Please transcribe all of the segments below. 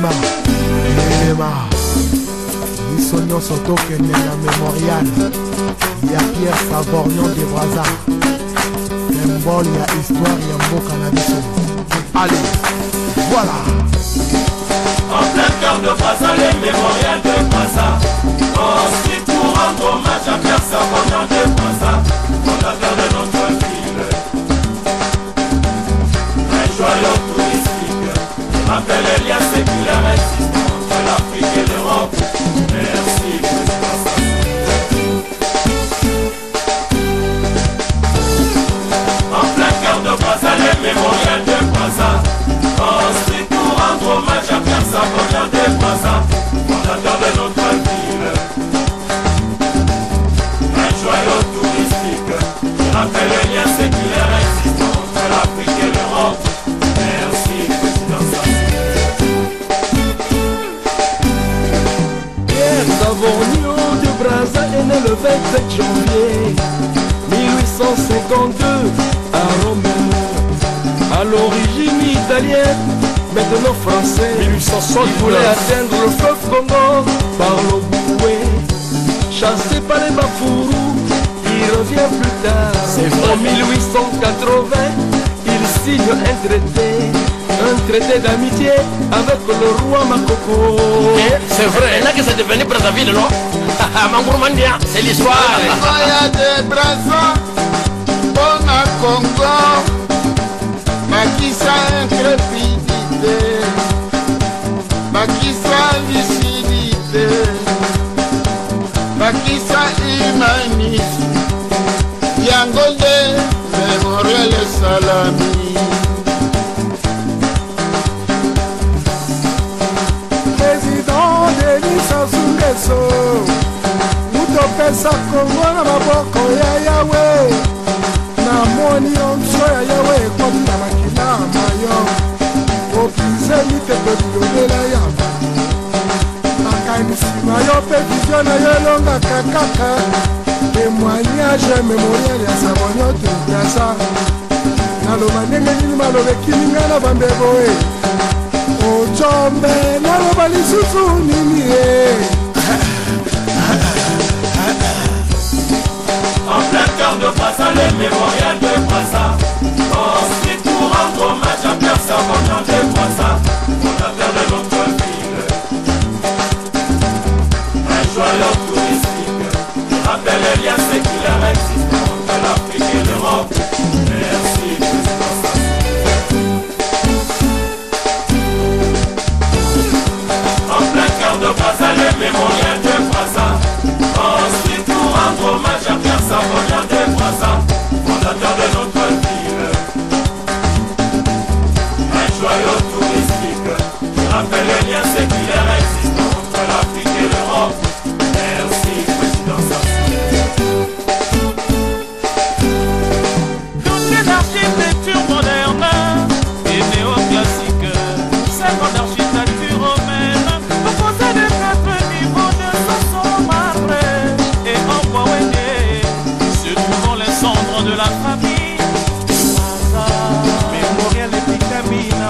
Nema, Nema, Nisonyo Soto Kenena Memorial, il y a Pierre Savorgnon de Brazza, symbole, il y a histoire, il y a mot cannabis. Allez, voilà. En plein cœur de Brazza, les mémorial de Brazza, aussi pour rendre hommage à Pierre Savorgnon de Brazza, fondateur de notre ville. Un joyau touristique, rappelle les liens séculaires existants entre l'Afrique et l'Europe. Merci pour Brazza. En plein cœur de Brazza, les mémorial de Brazza, aussi pour rendre hommage à Pierre Savorgnon de Brazza, fondateur de notre ville. Un joyau touristique qui rappelle les liens séculaires existants entre l'Afrique et l'Europe. Merci, Président Savorgnon. Pierre Savorgnon de Brazza est né le 27 janvier 1852 à Rome. À l'origine italienne, maintenant français, 1860, il voulait atteindre le fleuve Congo par le Boué. Chassé par les Bafourous, il revient plus tard. En 1880, il signe un traité d'amitié avec le roi Makoko. Okay, c'est vrai, là que c'est devenu Brazzaville, non? Mangourmandia, c'est l'histoire. Maya de Brazza, bon à Congo, Makissa intrépidité, Makissa lucidité, Makissa humaniste, Yangolde, mémorial et salami. Président Denis Sassou-Nguesso, Moutopesa Kongo na maboko ya Yahweh, na moni onso ya Yahweh comme na makina mayo, opizeli te bebiyodela ya makanisima yo pe vision na yo elongaka kaka. Témoignage mémorial ya Savorgnon de Brazza, naloba ndenge nini malobeki ninga na bambebo e ojombe naloba lisusu nini e. En plein cœur de Brazza, les mémorial de Brazza, aussi pour rendre hommage à Pierre Savorgnon de Brazza, fondateur de notre ville. Un joyau touristique rappelle les liens séculaires existants entre l'Afrique et l'Europe. Merci, Président Sassou. En plein cœur de Brazza, les mémorial de Brazza, ensuite pour rendre hommage à Pierre Savorgnon de Brazza, fondateur de notre ville. Un joyau touristique qui rappelle les liens séculaires existants entre l'Afrique et l'Europe. Merci, Président Sassou.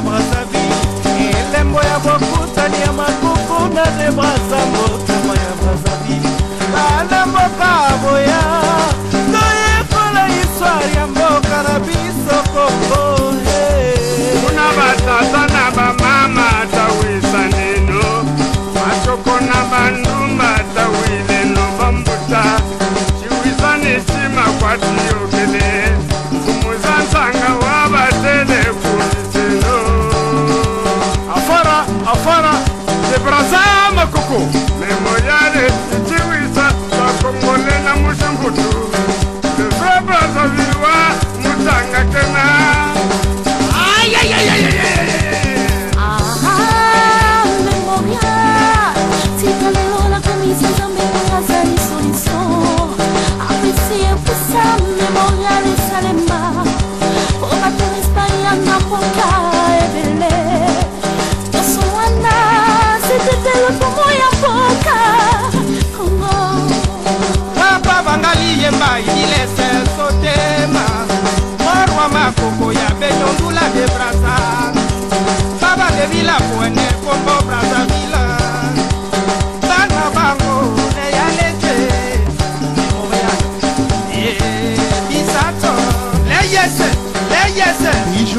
Brazzaville, et l'aime beaucoup.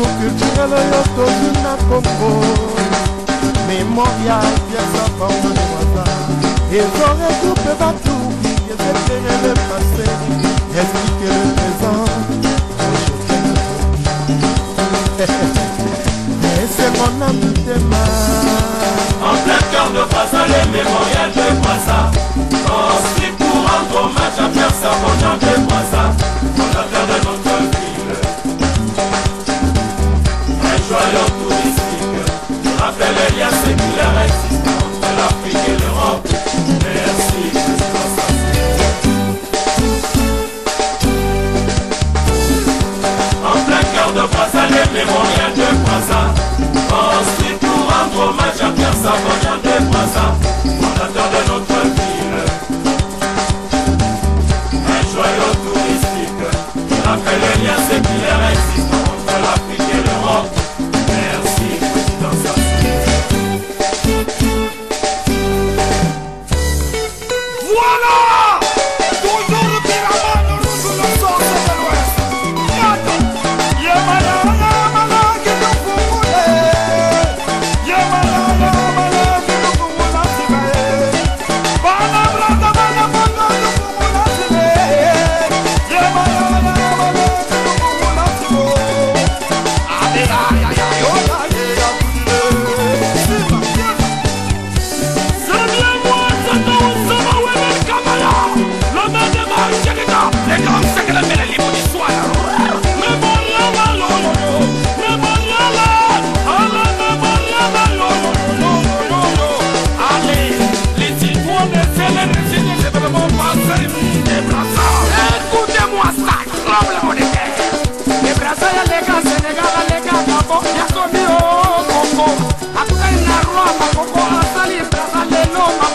Biso culturel yo tozuna kombo Memoria Pierre Savorgnon de Brazza Ezor recoupe partout Et espérer le passé Expliquer le présent Et c'est mon âme de demain En plein cœur de Brazza Les mémorial de Brazza Construit pour rendre hommage à Pierre Savorgnon de Brazza Fondateur de notre vie Joyaux touristiques, rappelle les liens séculaires existants entre l'Afrique et l'Europe. Merci, Christophe. En plein cœur de Brazza, les mémorial de Brazza. Construit pour rendre hommage à Pierre Savorgnon de Brazza, fondateur de notre ville. Un joyau touristique, rappelle les liens séculaires existants entre l'Afrique et l'Europe. Makoko, asali, Brazzaville, no.